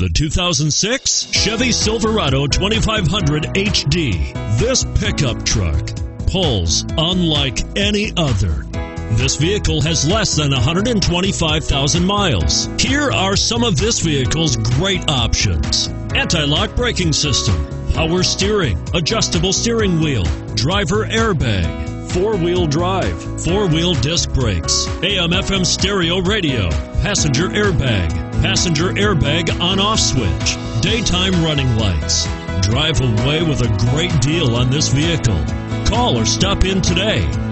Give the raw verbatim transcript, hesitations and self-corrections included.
The two thousand six Chevy Silverado twenty-five hundred H D. This pickup truck pulls unlike any other. This vehicle has less than one hundred twenty-five thousand miles. Here are some of this vehicle's great options: anti-lock braking system, power steering, adjustable steering wheel, driver airbag, four-wheel drive, four-wheel disc brakes, A M F M stereo radio, passenger airbag, passenger airbag on-off switch, daytime running lights. Drive away with a great deal on this vehicle. Call or stop in today.